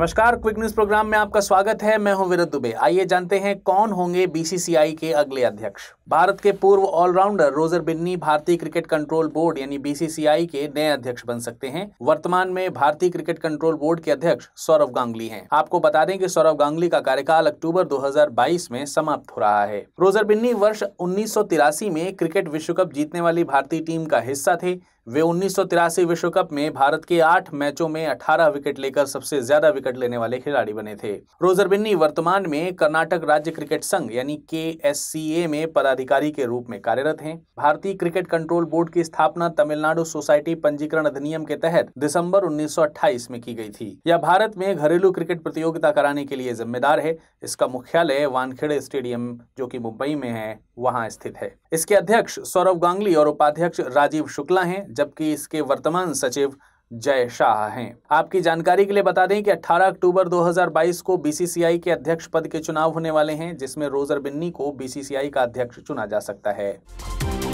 नमस्कार, quick news programme में आपका स्वागत है। मैं हूं विनोद दुबे। आइए जानते हैं कौन होंगे बीसीसीआई के अगले अध्यक्ष। भारत के पूर्व ऑलराउंडर रोजर बिन्नी भारतीय क्रिकेट कंट्रोल बोर्ड यानी बीसीसीआई के नए अध्यक्ष बन सकते हैं। वर्तमान में भारतीय क्रिकेट कंट्रोल बोर्ड के अध्यक्ष सौरव गांगुली हैं। आपको बता दें कि सौरव गांगुली का कार्यकाल अक्टूबर 2022 में समाप्त हो रहा है। रोजर बिन्नी वर्ष 1983 में क्रिकेट विश्व कप जीतने वाली भारतीय टीम का हिस्सा थे। वे 1983 विश्व कप में भारत के 8 मैचों में 18 विकेट लेकर सबसे ज्यादा विकेट लेने वाले खिलाड़ी बने थे। रोजर बिन्नी वर्तमान में कर्नाटक राज्य क्रिकेट संघ यानी KSCA में पदाधिकारी के रूप में कार्यरत हैं। भारतीय क्रिकेट कंट्रोल बोर्ड की स्थापना तमिलनाडु सोसाइटी पंजीकरण अधिनियम के तहत दिसंबर 1928 में की गई थी। यह भारत में घरेलू क्रिकेट प्रतियोगिता कराने के लिए जिम्मेदार है। इसका मुख्यालय वानखेड़े स्टेडियम जो की मुंबई में है वहाँ स्थित है। इसके अध्यक्ष सौरव गांगुली और उपाध्यक्ष राजीव शुक्ला हैं, जबकि इसके वर्तमान सचिव जय शाह हैं। आपकी जानकारी के लिए बता दें कि 18 अक्टूबर 2022 को बीसीसीआई के अध्यक्ष पद के चुनाव होने वाले हैं, जिसमें रोजर बिन्नी को बीसीसीआई का अध्यक्ष चुना जा सकता है।